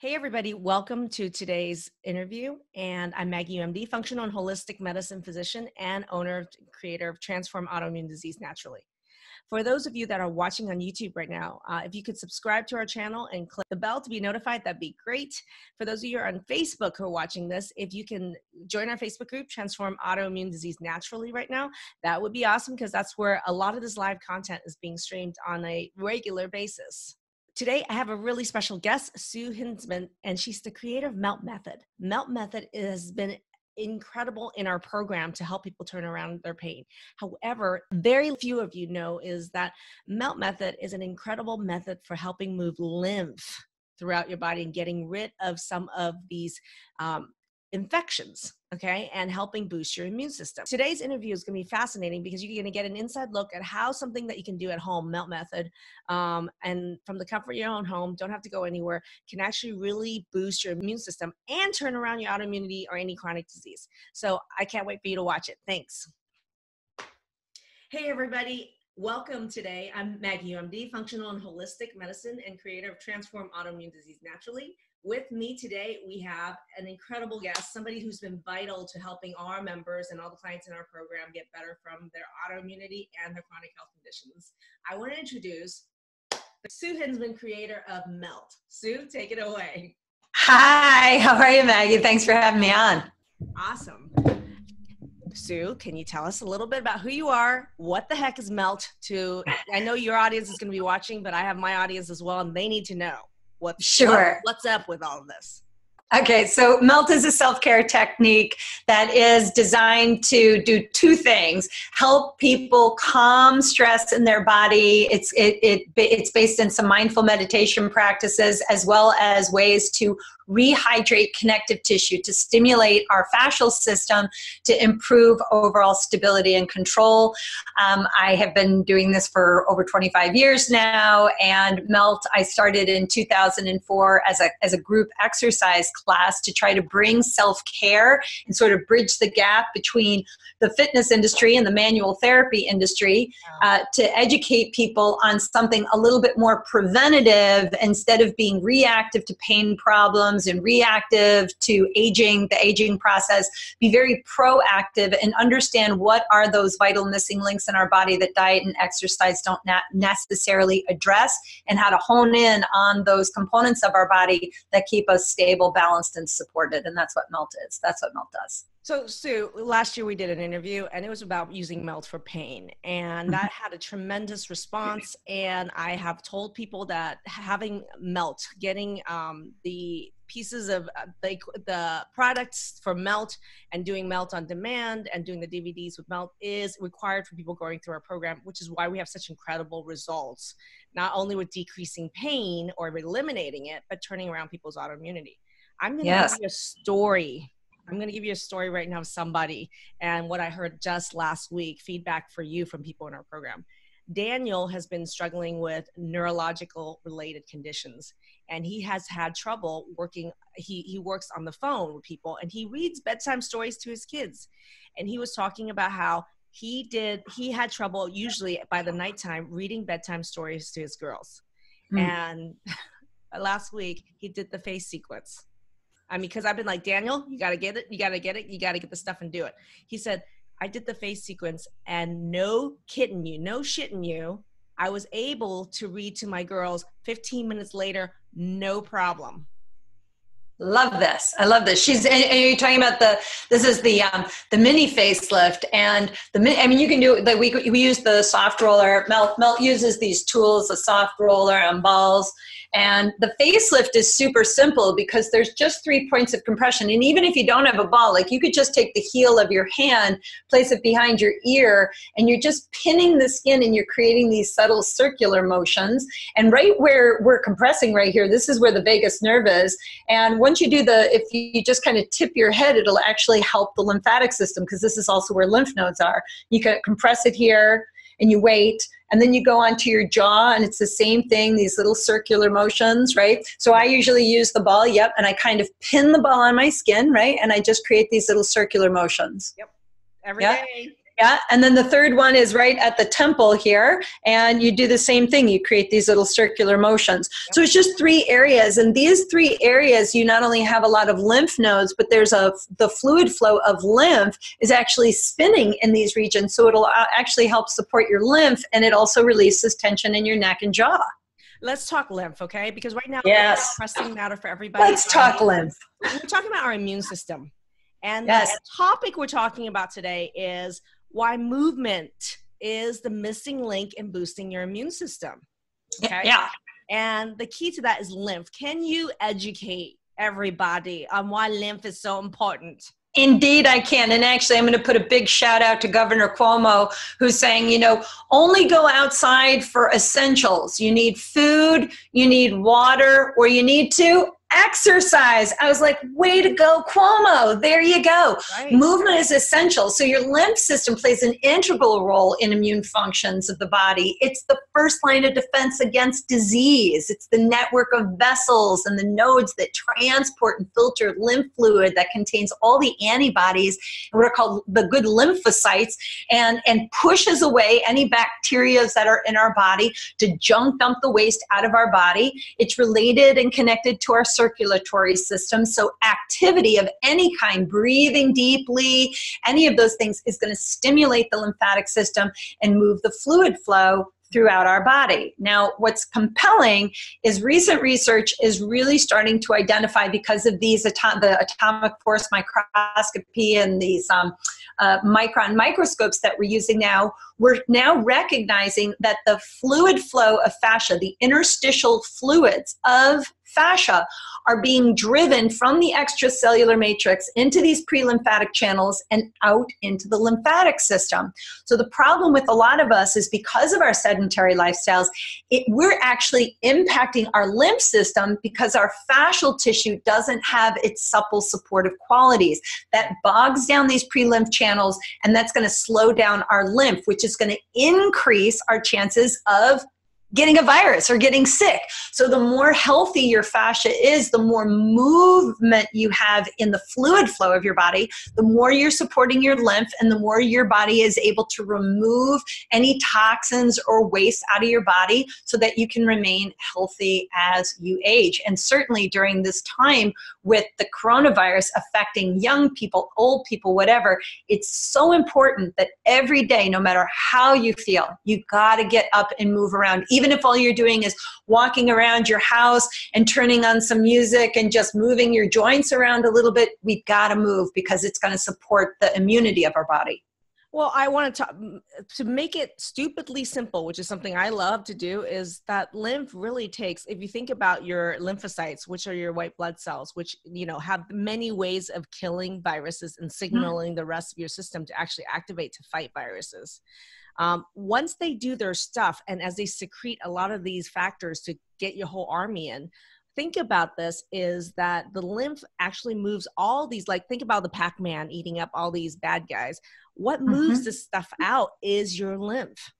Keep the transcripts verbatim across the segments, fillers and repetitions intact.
Hey everybody, welcome to today's interview. And I'm Maggie Yu, M D, functional and holistic medicine physician and owner and creator of Transform Autoimmune Disease Naturally. For those of you that are watching on YouTube right now, uh, if you could subscribe to our channel and click the bell to be notified, that'd be great. For those of you who are on Facebook who are watching this, if you can join our Facebook group, Transform Autoimmune Disease Naturally right now, that would be awesome because that's where a lot of this live content is being streamed on a regular basis. Today, I have a really special guest, Sue Hitzmann, and she's the creator of Melt Method. Melt Method has been incredible in our program to help people turn around their pain. However, very few of you know is that Melt Method is an incredible method for helping move lymph throughout your body and getting rid of some of these um, infections, okay, and helping boost your immune system. Today's interview is going to be fascinating because you're going to get an inside look at how something that you can do at home, Melt Method, um, and from the comfort of your own home, don't have to go anywhere, can actually really boost your immune system and turn around your autoimmunity or any chronic disease. So I can't wait for you to watch it. Thanks. Hey, everybody. Welcome today. I'm Maggie, M D, functional and holistic medicine and creator of Transform Autoimmune Disease Naturally. With me today, we have an incredible guest, somebody who's been vital to helping all our members and all the clients in our program get better from their autoimmunity and their chronic health conditions. I want to introduce Sue Hitzmann, creator of Melt. Sue, take it away. Hi, how are you, Maggie? Thanks for having me on. Awesome. Sue, can you tell us a little bit about who you are? What the heck is Melt to? I know your audience is going to be watching, but I have my audience as well, and they need to know. What, sure. What, what's up with all of this? Okay, so Melt is a self-care technique that is designed to do two things: help people calm stress in their body. It's it, it it's based in some mindful meditation practices, as well as ways to rehydrate connective tissue to stimulate our fascial system to improve overall stability and control. Um, I have been doing this for over twenty-five years now, and Melt, I started in two thousand four as a, as a group exercise class to try to bring self-care and sort of bridge the gap between the fitness industry and the manual therapy industry uh, to educate people on something a little bit more preventative instead of being reactive to pain problems and reactive to aging, the aging process. Be very proactive and understand what are those vital missing links in our body that diet and exercise don't necessarily address, and how to hone in on those components of our body that keep us stable, balanced, and supported. And that's what Melt is. That's what Melt does. So Sue, last year we did an interview and it was about using Melt for pain, and that had a tremendous response. And I have told people that having Melt, getting um, the pieces of the, the products for Melt and doing Melt on Demand and doing the D V Ds with Melt is required for people going through our program, which is why we have such incredible results, not only with decreasing pain or eliminating it, but turning around people's autoimmunity. I'm going to yes. give you a story. I'm going to give you a story right now of somebody and what I heard just last week, feedback for you from people in our program. Daniel has been struggling with neurological related conditions, and he has had trouble working. He, he works on the phone with people, and he reads bedtime stories to his kids. And he was talking about how he did, he had trouble usually by the nighttime reading bedtime stories to his girls. Mm. And last week he did the face sequence. I mean, because I've been like, Daniel, you got to get it. You got to get it. You got to get the stuff and do it. He said, I did the face sequence, and no kidding you, no shitting you, I was able to read to my girls fifteen minutes later, no problem. Love this. I love this. She's, and you're talking about the, this is the, um, the mini facelift, and the, I mean, you can do that. We, we use the soft roller. Melt, Melt uses these tools, the soft roller and balls. And the facelift is super simple because there's just three points of compression. And even if you don't have a ball, like you could just take the heel of your hand, place it behind your ear, and you're just pinning the skin and you're creating these subtle circular motions. And right where we're compressing right here, this is where the vagus nerve is. And once you do the, if you just kind of tip your head, it'll actually help the lymphatic system because this is also where lymph nodes are. You can compress it here and you wait. And then you go onto your jaw, and it's the same thing, these little circular motions, right? So I usually use the ball, yep, and I kind of pin the ball on my skin, right? And I just create these little circular motions. Yep, every yep. day. Yeah. And then the third one is right at the temple here. And you do the same thing. You create these little circular motions. Yep. So it's just three areas. And these three areas, you not only have a lot of lymph nodes, but there's a, the fluid flow of lymph is actually spinning in these regions. So it'll actually help support your lymph. And it also releases tension in your neck and jaw. Let's talk lymph, okay? Because right now, yes, it's a pressing matter for everybody. Let's talk lymph. We're talking about our immune system. And yes, the topic we're talking about today is why movement is the missing link in boosting your immune system. Okay? Yeah. And the key to that is lymph. Can you educate everybody on why lymph is so important? Indeed, I can. And actually, I'm going to put a big shout out to Governor Cuomo, who's saying, you know, only go outside for essentials. You need food, you need water, or you need to exercise. I was like, way to go, Cuomo. There you go. Right. Movement is essential. So your lymph system plays an integral role in immune functions of the body. It's the first line of defense against disease. It's the network of vessels and the nodes that transport and filter lymph fluid that contains all the antibodies, and what are called the good lymphocytes, and, and pushes away any bacteria that are in our body to junk dump the waste out of our body. It's related and connected to our circulatory system. So activity of any kind, breathing deeply, any of those things is going to stimulate the lymphatic system and move the fluid flow throughout our body. Now, what's compelling is recent research is really starting to identify, because of these ato the atomic force microscopy and these um, uh, micron microscopes that we're using now, we're now recognizing that the fluid flow of fascia, the interstitial fluids of fascia, are being driven from the extracellular matrix into these pre-lymphatic channels and out into the lymphatic system. So the problem with a lot of us is, because of our sedentary lifestyles, it, we're actually impacting our lymph system because our fascial tissue doesn't have its supple supportive qualities. That bogs down these pre-lymph channels, and that's going to slow down our lymph, which is going to increase our chances of getting a virus or getting sick. So the more healthy your fascia is, the more movement you have in the fluid flow of your body, the more you're supporting your lymph, and the more your body is able to remove any toxins or waste out of your body so that you can remain healthy as you age. And certainly during this time with the coronavirus affecting young people, old people, whatever, it's so important that every day, no matter how you feel, you gotta get up and move around. Even if all you're doing is walking around your house and turning on some music and just moving your joints around a little bit, we've got to move, because it's going to support the immunity of our body. Well, I want to talk, to make it stupidly simple, which is something I love to do, is that lymph really takes, if you think about your lymphocytes, which are your white blood cells, which, you know, have many ways of killing viruses and signaling mm-hmm. the rest of your system to actually activate to fight viruses. Um, once they do their stuff, and as they secrete a lot of these factors to get your whole army in, think about this, is that the lymph actually moves all these, like think about the Pac-Man eating up all these bad guys. What moves mm-hmm. this stuff out is your lymph.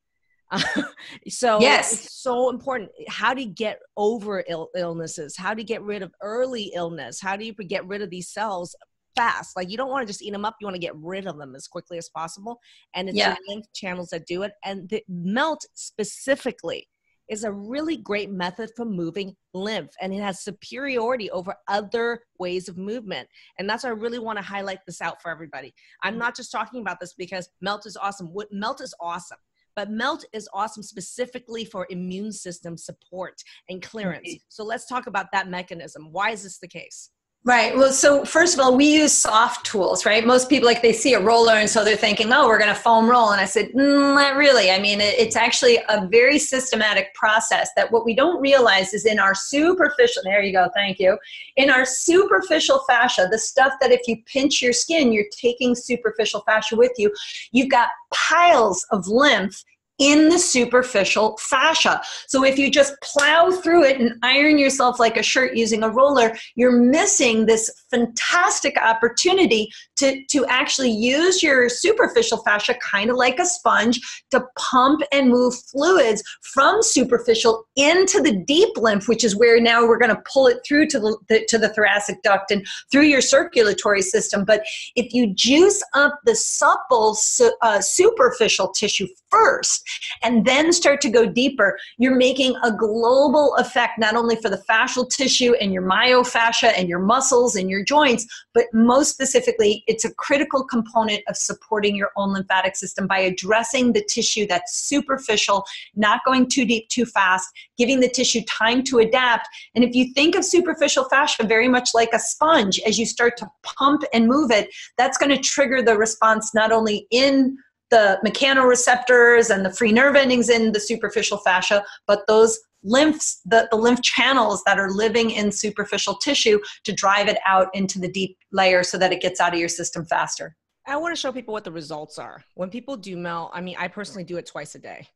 So yes, it's so important. How do you get over ill illnesses? How do you get rid of early illness? How do you get rid of these cells fast? Like, you don't want to just eat them up. You want to get rid of them as quickly as possible. And it's yeah. the lymph channels that do it. And the Melt specifically is a really great method for moving lymph, and it has superiority over other ways of movement. And that's why I really want to highlight this out for everybody. I'm not just talking about this because Melt is awesome. Melt is awesome, but Melt is awesome specifically for immune system support and clearance. Mm-hmm. So let's talk about that mechanism. Why is this the case? Right. Well, so first of all, we use soft tools, right? Most people, like, they see a roller and so they're thinking, oh, we're going to foam roll. And I said, mm, not really. I mean, it's actually a very systematic process that what we don't realize is in our superficial, there you go, thank you, in our superficial fascia, the stuff that if you pinch your skin, you're taking superficial fascia with you, you've got piles of lymph in the superficial fascia. So if you just plow through it and iron yourself like a shirt using a roller, you're missing this fantastic opportunity to, to actually use your superficial fascia kind of like a sponge to pump and move fluids from superficial into the deep lymph, which is where now we're going to pull it through to the, the, to the thoracic duct and through your circulatory system. But if you juice up the supple su uh, superficial tissue first and then start to go deeper, you're making a global effect, not only for the fascial tissue and your myofascia and your muscles and your joints, but most specifically, it's a critical component of supporting your own lymphatic system by addressing the tissue that's superficial, not going too deep too fast, giving the tissue time to adapt. And if you think of superficial fascia very much like a sponge, as you start to pump and move it, that's going to trigger the response not only in the mechanoreceptors and the free nerve endings in the superficial fascia, but those lymphs, the, the lymph channels that are living in superficial tissue to drive it out into the deep layer so that it gets out of your system faster. I want to show people what the results are. When people do melt, I mean, I personally do it twice a day.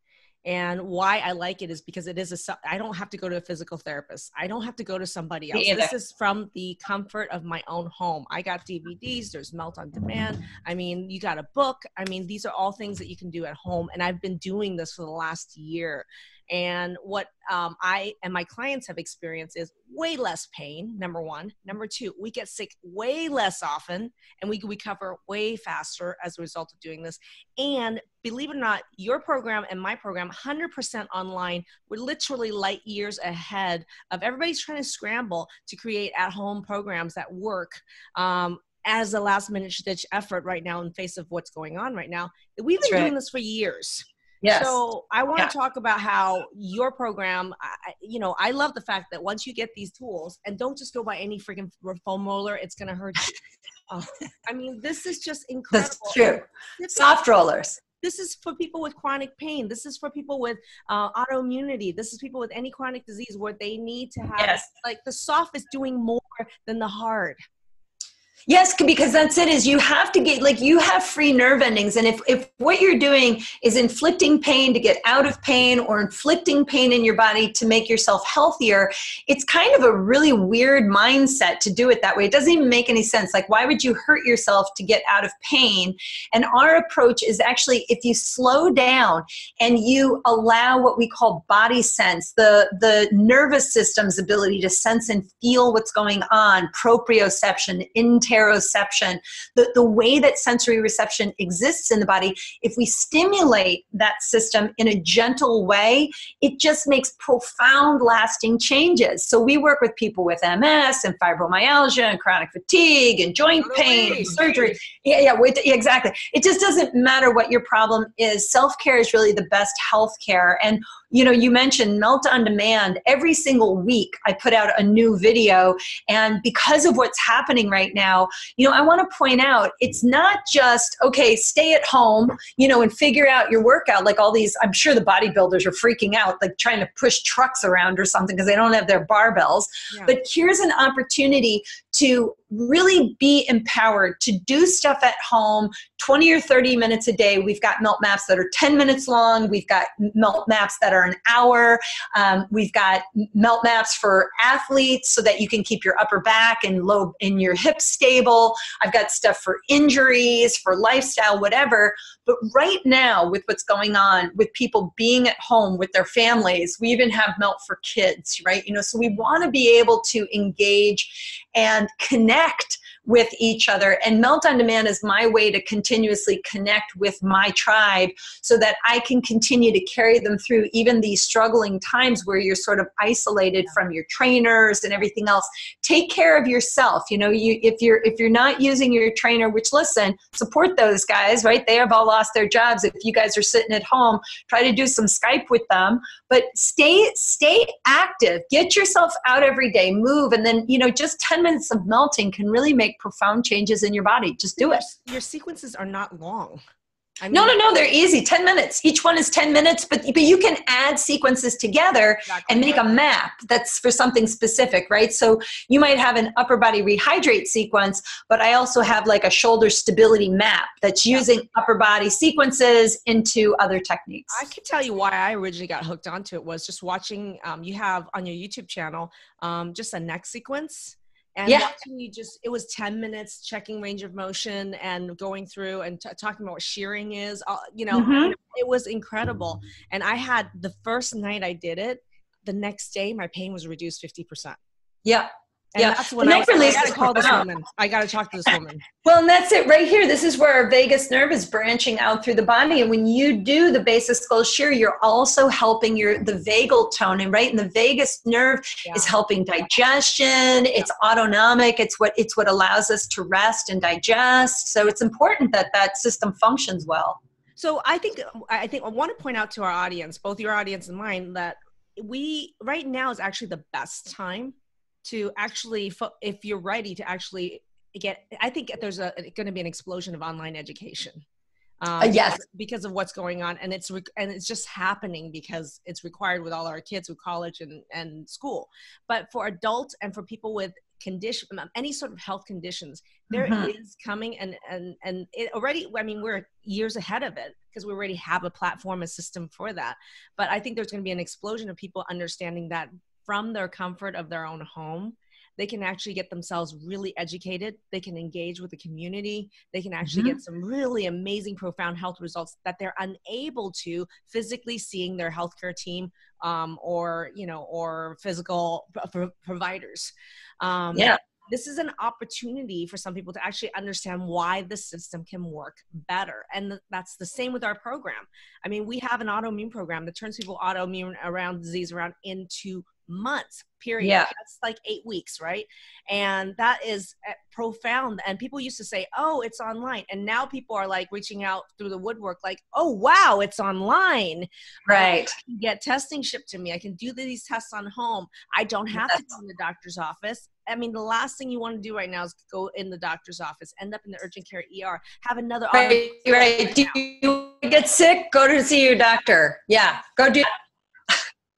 And why I like it is because it is a, I don't have to go to a physical therapist. I don't have to go to somebody else. This is from the comfort of my own home. I got D V Ds, there's Melt On Demand. I mean, you got a book. I mean, these are all things that you can do at home. And I've been doing this for the last year. And what um, I and my clients have experienced is way less pain, number one. Number two, we get sick way less often, and we recover way faster as a result of doing this. And believe it or not, your program and my program, one hundred percent online, we're literally light years ahead of everybody's trying to scramble to create at-home programs that work um, as a last-minute ditch effort right now in face of what's going on right now. We've been doing this for years. Yes. So I want yeah. to talk about how your program, I, you know, I love the fact that once you get these tools, and don't just go by any freaking foam roller, it's going to hurt you. Oh, I mean, this is just incredible. That's true. It's soft rollers. This is for people with chronic pain. This is for people with uh, autoimmunity. This is people with any chronic disease where they need to have, yes. like the soft is doing more than the hard. Yes, because that's it, is you have to get, like you have free nerve endings. And if, if what you're doing is inflicting pain to get out of pain or inflicting pain in your body to make yourself healthier, it's kind of a really weird mindset to do it that way. It doesn't even make any sense. Like, why would you hurt yourself to get out of pain? And our approach is actually, if you slow down and you allow what we call body sense, the, the nervous system's ability to sense and feel what's going on, proprioception, intake, interoception, the, the way that sensory reception exists in the body, if we stimulate that system in a gentle way, it just makes profound, lasting changes. So we work with people with M S and fibromyalgia and chronic fatigue and joint pain and surgery. Yeah, yeah, we, exactly. It just doesn't matter what your problem is. Self-care is really the best health care. And you know, you mentioned Melt On Demand. Every single week I put out a new video, and because of what's happening right now, you know, I want to point out it's not just, okay, stay at home, you know, and figure out your workout like all these, I'm sure the bodybuilders are freaking out, like trying to push trucks around or something because they don't have their barbells. Yeah. But here's an opportunity to really be empowered to do stuff at home, twenty or thirty minutes a day. We've got melt maps that are ten minutes long. We've got melt maps that are an hour. Um, we've got melt maps for athletes so that you can keep your upper back and low in your hips stable. I've got stuff for injuries, for lifestyle, whatever. But right now, with what's going on, with people being at home with their families, we even have melt for kids, right? You know, so we want to be able to engage and connect with each other. And Melt On Demand is my way to continuously connect with my tribe so that I can continue to carry them through even these struggling times where you're sort of isolated from your trainers and everything else. Take care of yourself. You know, you, if you're if you're not using your trainer, which listen, support those guys, right? They have all lost their jobs. If you guys are sitting at home, try to do some Skype with them, but stay stay active. Get yourself out every day, move, and then, you know, just ten minutes of melting can really make profound changes in your body. Just do it. Your sequences are not long. I mean, no, no, no, they're easy. ten minutes. Each one is ten minutes, but, but you can add sequences together exactly. and make a map that's for something specific, right? So you might have an upper body rehydrate sequence, but I also have like a shoulder stability map that's using yeah. upper body sequences into other techniques. I can tell you why I originally got hooked onto it was just watching, um, you have on your YouTube channel, um, just a neck sequence. And yeah. watching you just, it was ten minutes checking range of motion and going through and t talking about what shearing is, uh, you know, mm-hmm. it was incredible. And I had the first night I did it, the next day, my pain was reduced fifty percent. Yeah. And yeah. that's when I, was, I gotta call this woman. I gotta talk to this woman. Well, and that's it right here. This is where our vagus nerve is branching out through the body. And when you do the basal skull shear, you're also helping your the vagal tone. And right, and the vagus nerve yeah. is helping digestion. Yeah. It's autonomic. It's what it's what allows us to rest and digest. So it's important that that system functions well. So I think I think I want to point out to our audience, both your audience and mine, that we right now is actually the best time to actually, if you're ready to actually get, I think there's a going to be an explosion of online education. Um, uh, yes, because of what's going on, and it's and it's just happening because it's required with all our kids with college and and school. But for adults and for people with condition, any sort of health conditions, there mm-hmm. is coming, and and and it already. I mean, we're years ahead of it because we already have a platform, a system for that. But I think there's going to be an explosion of people understanding that. From their comfort of their own home, they can actually get themselves really educated. They can engage with the community. They can actually mm-hmm. get some really amazing, profound health results that they're unable to physically seeing their healthcare team um, or, you know, or physical pro providers. Um, yeah. This is an opportunity for some people to actually understand why the system can work better. And that's the same with our program. I mean, we have an autoimmune program that turns people autoimmune around disease around into months, period. Yeah. That's like eight weeks, right? And that is profound. And people used to say, oh, it's online. And now people are like reaching out through the woodwork, like, oh, wow, it's online. Right. I can get testing shipped to me. I can do these tests on home. I don't have That's to go in the doctor's office. I mean, the last thing you want to do right now is go in the doctor's office, end up in the urgent care E R, have another. Right. right. right do you get sick? Go to see your doctor. Yeah. Go do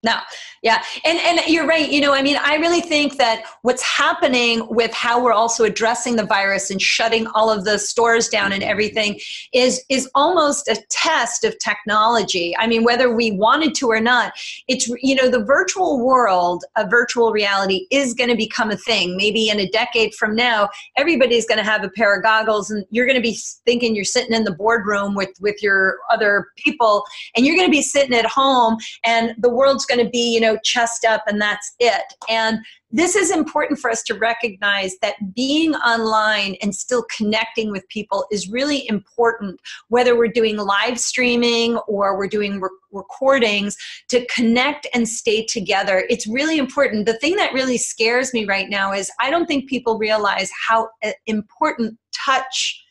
No. Yeah. And, and you're right. You know, I mean, I really think that what's happening with how we're also addressing the virus and shutting all of the stores down and everything is, is almost a test of technology. I mean, whether we wanted to or not, it's, you know, the virtual world, a virtual reality is going to become a thing. Maybe in a decade from now, everybody's going to have a pair of goggles and you're going to be thinking you're sitting in the boardroom with, with your other people, and you're going to be sitting at home, and the world's going to be, you know, chest up, and that's it. And this is important for us to recognize that being online and still connecting with people is really important, whether we're doing live streaming or we're doing re recordings, to connect and stay together. It's really important. The thing that really scares me right now is I don't think people realize how important touch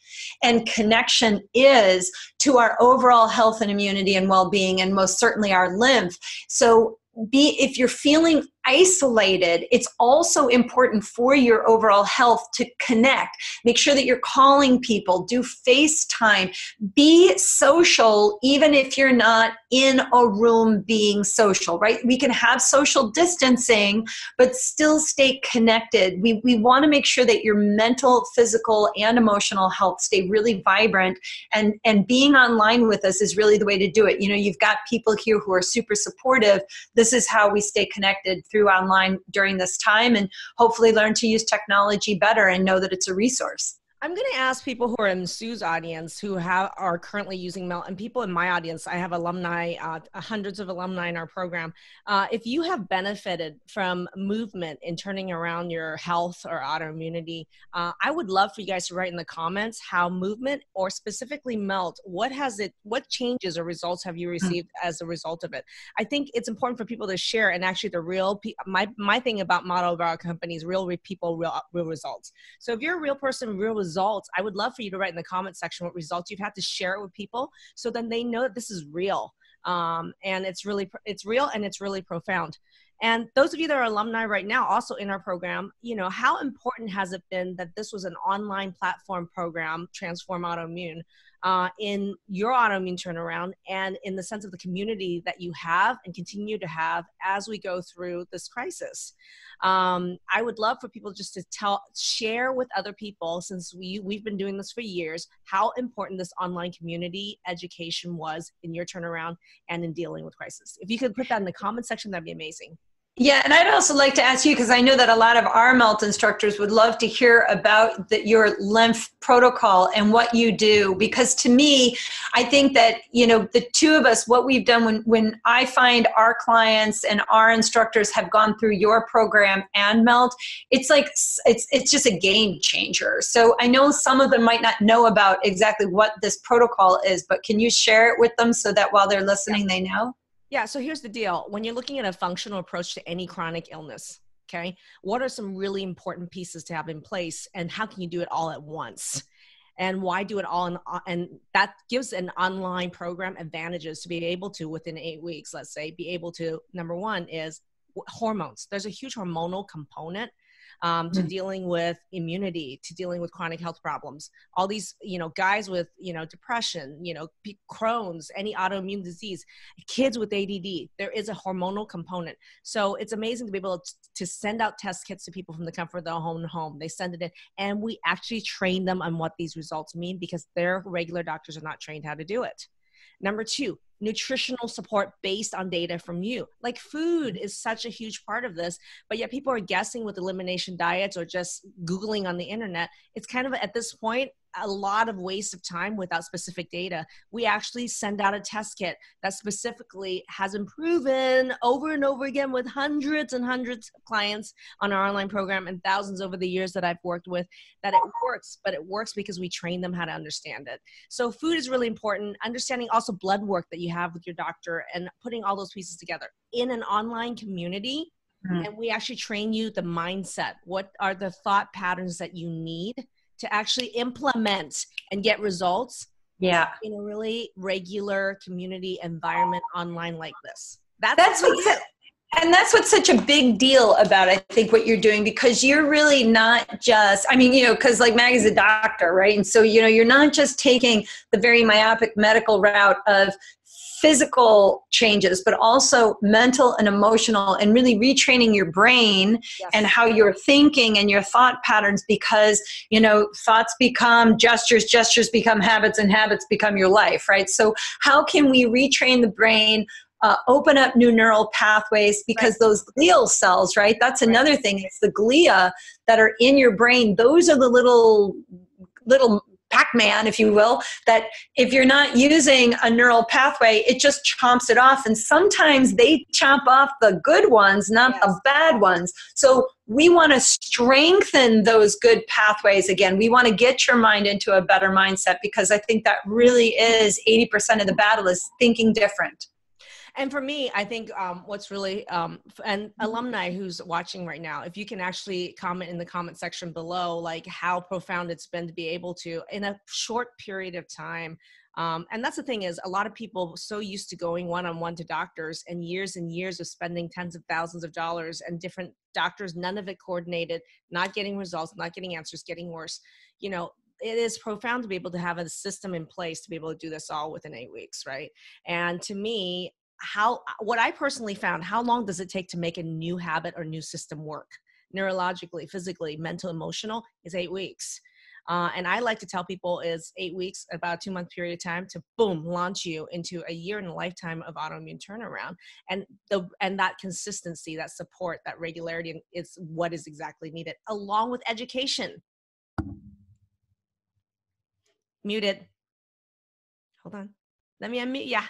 and connection is to our overall health and immunity and well-being, and most certainly our lymph. So be, if you're feeling isolated, it's also important for your overall health to connect. Make sure that you're calling people, do FaceTime, be social, even if you're not in a room being social, right? We can have social distancing, but still stay connected. We, we want to make sure that your mental, physical, and emotional health stay really vibrant, and, and being online with us is really the way to do it. You know, you've got people here who are super supportive. This is how we stay connected through online during this time, and hopefully learn to use technology better and know that it's a resource. I'm going to ask people who are in Sue's audience who have, are currently using Melt, and people in my audience, I have alumni, uh, hundreds of alumni in our program. Uh, if you have benefited from movement in turning around your health or autoimmunity, uh, I would love for you guys to write in the comments how movement, or specifically Melt, what has it, what changes or results have you received as a result of it? I think it's important for people to share, and actually the real, pe my, my thing about model of our company is real people, real, real results. So if you're a real person, real results, Results, I would love for you to write in the comment section what results you've had, to share it with people, so then they know that this is real, um, and it's really it's real and it's really profound. And those of you that are alumni right now, also in our program, you know, how important has it been that this was an online platform program, Transform Autoimmune, uh, in your autoimmune turnaround and in the sense of the community that you have and continue to have as we go through this crisis. Um, I would love for people just to tell, share with other people, since we, we've been doing this for years, how important this online community education was in your turnaround and in dealing with crisis. If you could put that in the comment section, that'd be amazing. Yeah, and I'd also like to ask you, because I know that a lot of our MELT instructors would love to hear about the, your lymph protocol and what you do, because to me, I think that, you know, the two of us, what we've done when, when I find our clients and our instructors have gone through your program and MELT, it's like, it's, it's just a game changer. So I know some of them might not know about exactly what this protocol is, but can you share it with them so that while they're listening, they know? Yeah, so here's the deal. When you're looking at a functional approach to any chronic illness, okay, what are some really important pieces to have in place, and how can you do it all at once? And why do it all? In, and that gives an online program advantages to be able to, within eight weeks, let's say, be able to, number one is hormones. There's a huge hormonal component um, to mm. dealing with immunity, to dealing with chronic health problems. All these, you know, guys with, you know, depression, you know, Crohn's, any autoimmune disease, kids with A D D, there is a hormonal component. So it's amazing to be able to, to send out test kits to people from the comfort of their own home. They send it in and we actually train them on what these results mean, because their regular doctors are not trained how to do it. Number two, nutritional support based on data from you. Like food is such a huge part of this, but yet people are guessing with elimination diets or just Googling on the internet. It's kind of, at this point, a lot of waste of time without specific data. We actually send out a test kit that specifically has been proven over and over again with hundreds and hundreds of clients on our online program and thousands over the years that I've worked with, that it works, but it works because we train them how to understand it. So food is really important. Understanding also blood work that you have with your doctor and putting all those pieces together in an online community. Mm-hmm. And we actually train you the mindset. What are the thought patterns that you need to actually implement and get results, yeah, in a really regular community environment online like this. That's, that's what's it. And that's what's such a big deal about, I think, what you're doing, because you're really not just, I mean, you know, because like Maggie's a doctor, right? And so, you know, you're not just taking the very myopic medical route of physical changes, but also mental and emotional, and really retraining your brain, yes, and how you're thinking and your thought patterns, because, you know, thoughts become gestures, gestures become habits, and habits become your life, right? So how can we retrain the brain, Uh, open up new neural pathways, because right, those glial cells, right? That's another right thing. It's the glia that are in your brain. Those are the little, little Pac-Man, if you will, that if you're not using a neural pathway, it just chomps it off. And sometimes they chomp off the good ones, not yes the bad ones. So we want to strengthen those good pathways again. We want to get your mind into a better mindset, because I think that really is eighty percent of the battle is thinking different. And for me, I think um, what's really, um, and alumni who's watching right now, if you can actually comment in the comment section below, like how profound it's been to be able to, in a short period of time. Um, and that's the thing, is a lot of people so used to going one-on-one to doctors, and years and years of spending tens of thousands of dollars and different doctors, none of it coordinated, not getting results, not getting answers, getting worse. You know, it is profound to be able to have a system in place to be able to do this all within eight weeks, right? And to me, how, what I personally found, how long does it take to make a new habit or new system work? Neurologically, physically, mental, emotional, is eight weeks. Uh, and I like to tell people is eight weeks, about a two month period of time to boom, launch you into a year and a lifetime of autoimmune turnaround. And the, and that consistency, that support, that regularity is what is exactly needed, along with education. Muted. Hold on. Let me unmute. Yeah.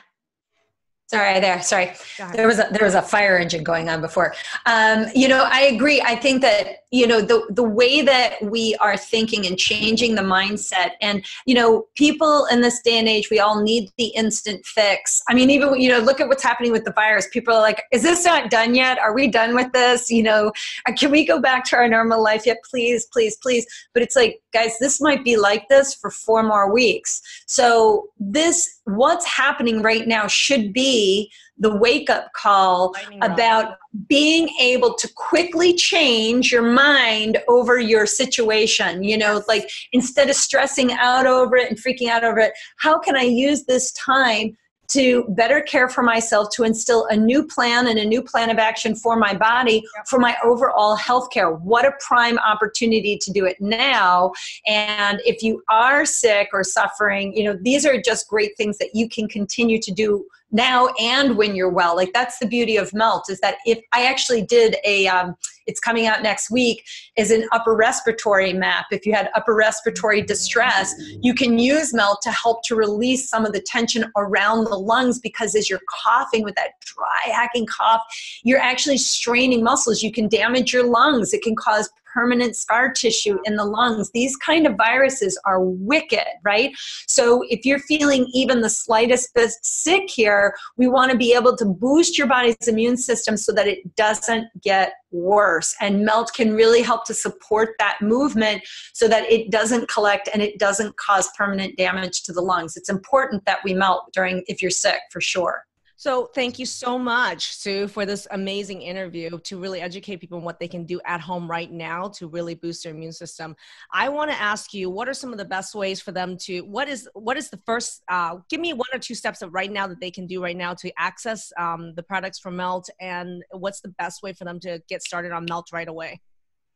Sorry, there. Sorry, there was a, there was a fire engine going on before. Um, you know, I agree. I think that, you know, the the way that we are thinking and changing the mindset, and you know, people in this day and age, we all need the instant fix. I mean, even you know, look at what's happening with the virus. People are like, "Is this not done yet? Are we done with this? You know, can we go back to our normal life yet? Please, please, please." But it's like, guys, this might be like this for four more weeks. So this, what's happening right now, should be be the wake-up call about being able to quickly change your mind over your situation. You know, like instead of stressing out over it and freaking out over it, how can I use this time to better care for myself, to instill a new plan and a new plan of action for my body, for my overall health care? What a prime opportunity to do it now. And if you are sick or suffering, you know, these are just great things that you can continue to do now and when you're well. Like, that's the beauty of Melt, is that if I actually did a, um, it's coming out next week, is an upper respiratory map. If you had upper respiratory distress, you can use Melt to help to release some of the tension around the lungs, because as you're coughing with that dry hacking cough, you're actually straining muscles. You can damage your lungs. It can cause permanent scar tissue in the lungs. These kind of viruses are wicked, right? So if you're feeling even the slightest bit sick here, we want to be able to boost your body's immune system so that it doesn't get worse. And Melt can really help to support that movement so that it doesn't collect and it doesn't cause permanent damage to the lungs. It's important that we melt during, if you're sick, for sure. So thank you so much, Sue, for this amazing interview to really educate people on what they can do at home right now to really boost their immune system. I want to ask you, what are some of the best ways for them to, what is what is the first, uh, give me one or two steps of right now that they can do right now to access um, the products from Melt, and what's the best way for them to get started on Melt right away?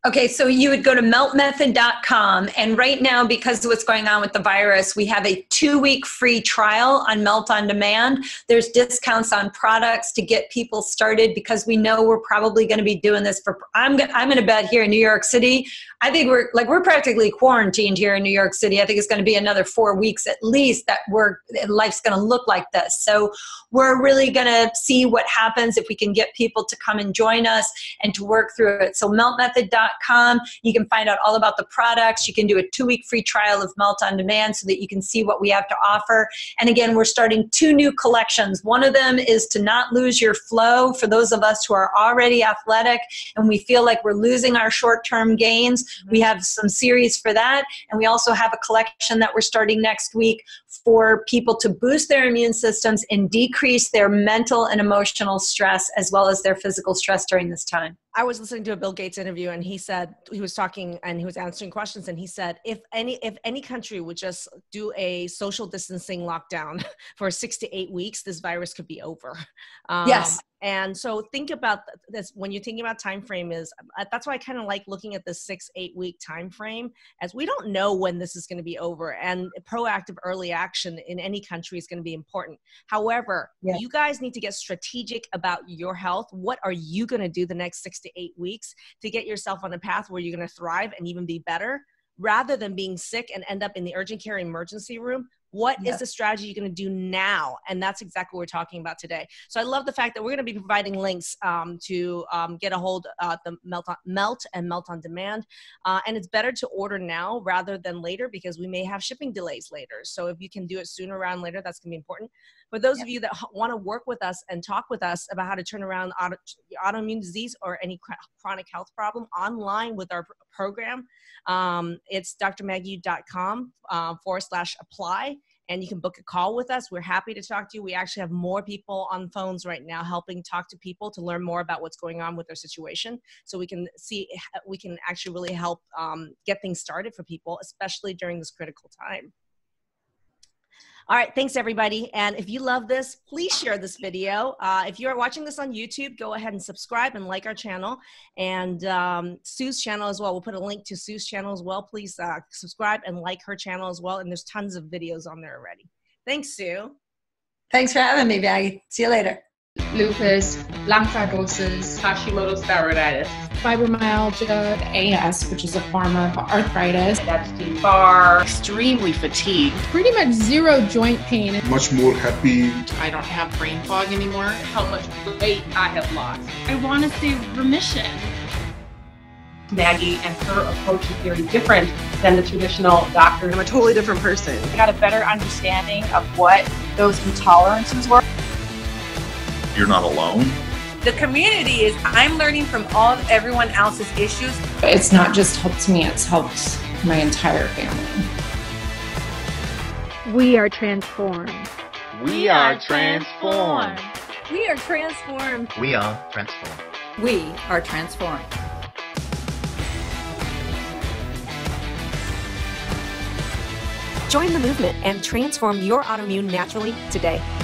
Okay, so you would go to melt method dot com, and right now, because of what's going on with the virus, we have a two-week free trial on Melt On Demand. There's discounts on products to get people started, because we know we're probably going to be doing this for, I'm, I'm going to bet here in New York City, I think we're, like, we're practically quarantined here in New York City. I think it's going to be another four weeks at least that we're, life's going to look like this. So we're really going to see what happens if we can get people to come and join us and to work through it. So melt method dot com. You can find out all about the products. You can do a two-week free trial of Melt On Demand so that you can see what we have to offer. And again, we're starting two new collections. One of them is to not lose your flow for those of us who are already athletic and we feel like we're losing our short-term gains. We have some series for that. And we also have a collection that we're starting next week for people to boost their immune systems and decrease their mental and emotional stress as well as their physical stress during this time. I was listening to a Bill Gates interview, and he said, he was talking and he was answering questions, and he said, if any, if any country would just do a social distancing lockdown for six to eight weeks, this virus could be over. Um, yes. And so think about this when you're thinking about time frame. Is that's why I kind of like looking at the six, eight week time frame, as we don't know when this is going to be over, and proactive early action in any country is going to be important. However, yeah. you guys need to get strategic about your health. What are you going to do the next six to eight weeks to get yourself on a path where you're going to thrive and even be better, rather than being sick and end up in the urgent care emergency room? What yep. is the strategy you're going to do now? And that's exactly what we're talking about today. So I love the fact that we're going to be providing links um, to um, get a hold of uh, the Melt, on, Melt and Melt On Demand. Uh, and it's better to order now rather than later, because we may have shipping delays later. So if you can do it sooner around later, that's going to be important. For those yep. of you that want to work with us and talk with us about how to turn around auto, autoimmune disease or any chronic health problem online with our program, um, it's dr maggie dot com uh, forward slash apply. And you can book a call with us. We're happy to talk to you. We actually have more people on phones right now helping talk to people to learn more about what's going on with their situation. So we can see, we can actually really help um, get things started for people, especially during this critical time. All right, thanks everybody. And if you love this, please share this video. Uh, if you're watching this on YouTube, go ahead and subscribe and like our channel, and um, Sue's channel as well. We'll put a link to Sue's channel as well. Please uh, subscribe and like her channel as well. And there's tons of videos on there already. Thanks, Sue. Thanks for having me, Maggie. See you later. Lupus, lung fibrosis, Hashimoto's thyroiditis, fibromyalgia, A S, which is a form of arthritis, Epstein-Barr, extremely fatigued, pretty much zero joint pain, much more happy, I don't have brain fog anymore, how much weight I have lost, I want to see remission. Maggie and her approach is very different than the traditional doctor. I'm a totally different person. I got a better understanding of what those intolerances were. You're not alone. The community is, I'm learning from all of everyone else's issues. It's not just helped me, it's helped my entire family. We are transformed. We are transformed. We are transformed. We are transformed. We are transformed. Join the movement and transform your autoimmune naturally today.